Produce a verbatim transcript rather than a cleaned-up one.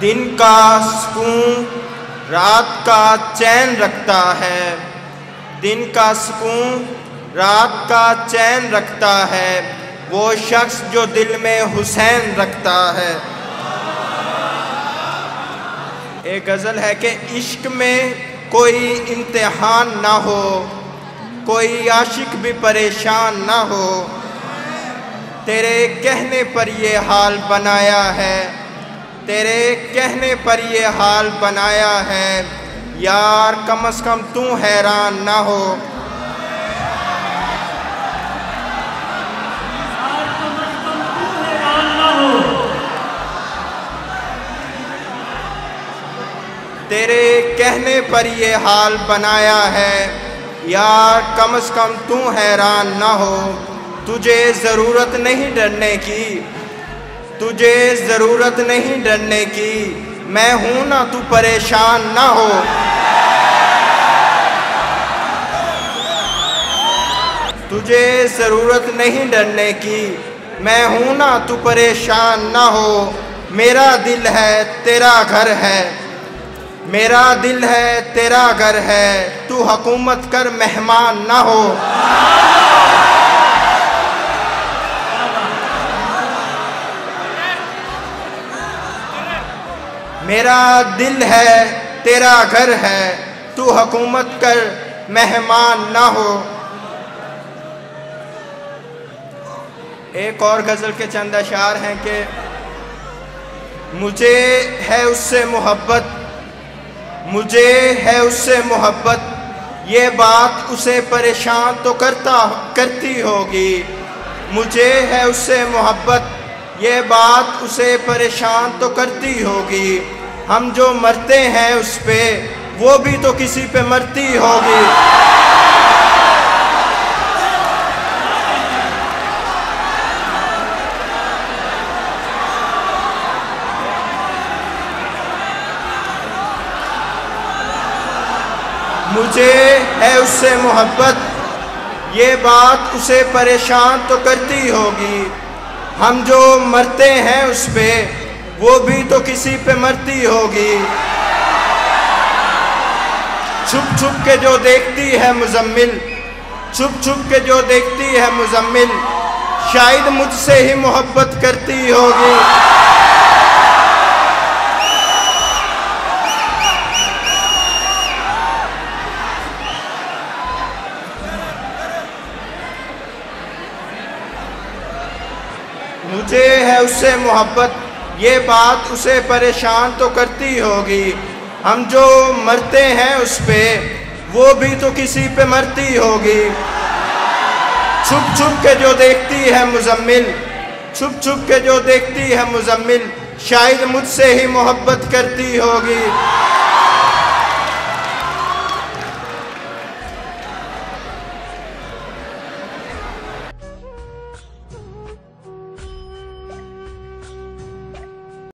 दिन का सुकून रात का चैन रखता है, दिन का सुकून रात का चैन रखता है, वो शख्स जो दिल में हुसैन रखता है। एक गज़ल है कि इश्क में कोई इम्तिहान ना हो, कोई आशिक भी परेशान ना हो, तेरे कहने पर ये हाल बनाया है, तेरे कहने पर ये हाल बनाया है, यार कम से कम तू हैरान ना हो। तेरे कहने पर ये हाल बनाया है, यार कम से कम तू हैरान ना हो, तुझे ज़रूरत नहीं डरने की, तुझे ज़रूरत नहीं डरने की, मैं हूँ ना तू परेशान ना हो। तुझे ज़रूरत नहीं डरने की, मैं हूँ ना तू परेशान ना हो, मेरा दिल है तेरा घर है, मेरा दिल है तेरा घर है, तू हुकूमत कर मेहमान ना हो। मेरा दिल है तेरा घर है, तू हुकूमत कर मेहमान ना हो। एक और गज़ल के चंद अशार हैं कि मुझे है उससे मोहब्बत, मुझे है उससे मोहब्बत, ये बात उसे परेशान तो करता करती होगी, मुझे है उससे मोहब्बत, ये बात उसे परेशान तो करती होगी, हम जो मरते हैं उस पे वो भी तो किसी पे मरती होगी। मुझे है उससे मोहब्बत, ये बात उसे परेशान तो करती होगी, हम जो मरते हैं उस पे वो भी तो किसी पे मरती होगी। छुप छुप के जो देखती है मुजम्मिल, छुप छुप के जो देखती है मुजम्मिल, शायद मुझसे ही मोहब्बत करती होगी। मुझे है उससे मोहब्बत, ये बात उसे परेशान तो करती होगी, हम जो मरते हैं उस पे वो भी तो किसी पे मरती होगी। छुप छुप के जो देखती है मुजम्मिल, छुप छुप के जो देखती है मुजम्मिल, शायद मुझसे ही मोहब्बत करती होगी।